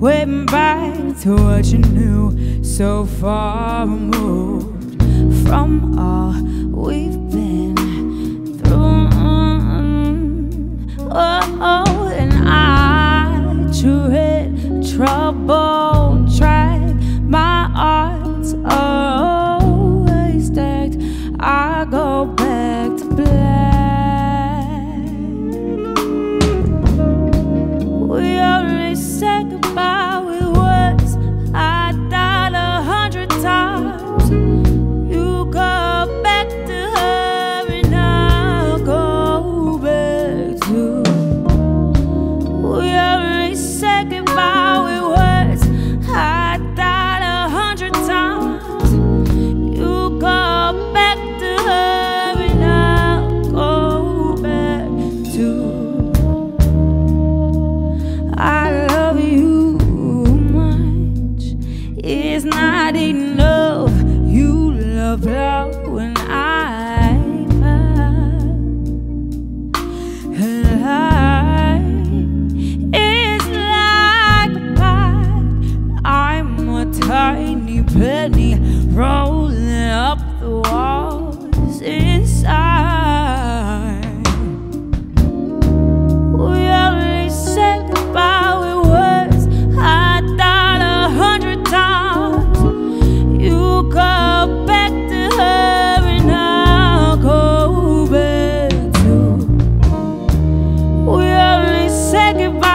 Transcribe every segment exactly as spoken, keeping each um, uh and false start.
went back to what you knew. So far removed from all we've been through. Oh, and I drew it trouble, tried my arms always stacked. I go back to black. We only said goodbye with words I died a hundred times. You go back to her and I'll go back to. We only said goodbye with words I died a hundred times. You go back to her and I'll go back to. I love you much, it's not enough. You love her when I love and I. Tiny penny rolling up the walls inside. We only said goodbye with words I died a hundred times. You go back to her and I'll go back to. We only said goodbye.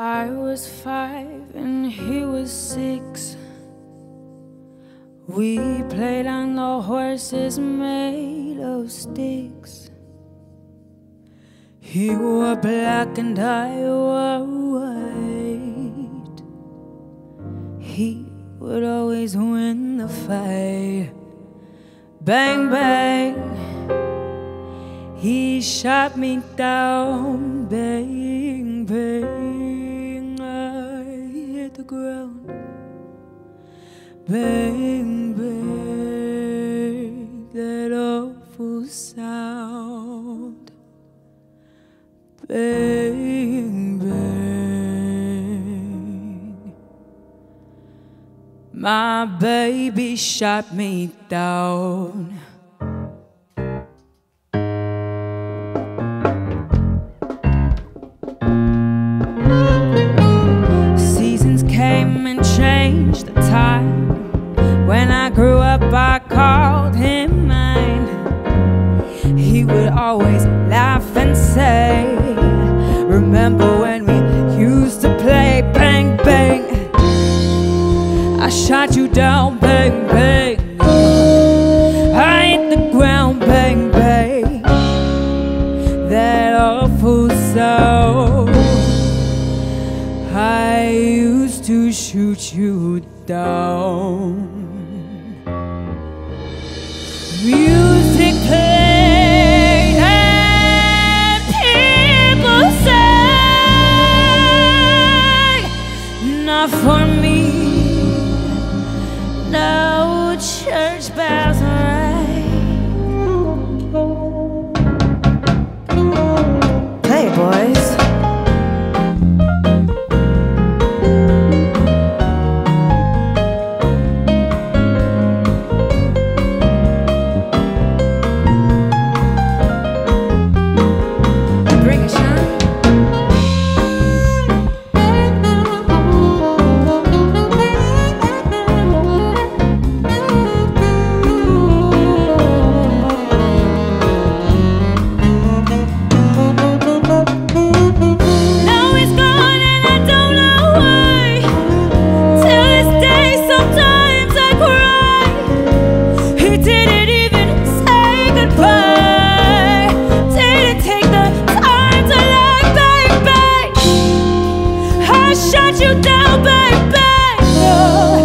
I was five and he was six. We played on the horses made of sticks. He wore black and I wore white. He would always win the fight. Bang, bang, he shot me down. Bang, bang, the ground. Bang, bang, that awful sound. Bang, bang, my baby shot me down. When I grew up, I called him mine. He would always laugh and say, remember when we used to play? Bang, bang, I shot you down. Bang, bang, I hit the ground. Bang, bang, that awful sound. I used to shoot you down. Music played and people sang. Not for me, no church bells rang. Play, boys. shut you down, baby. No.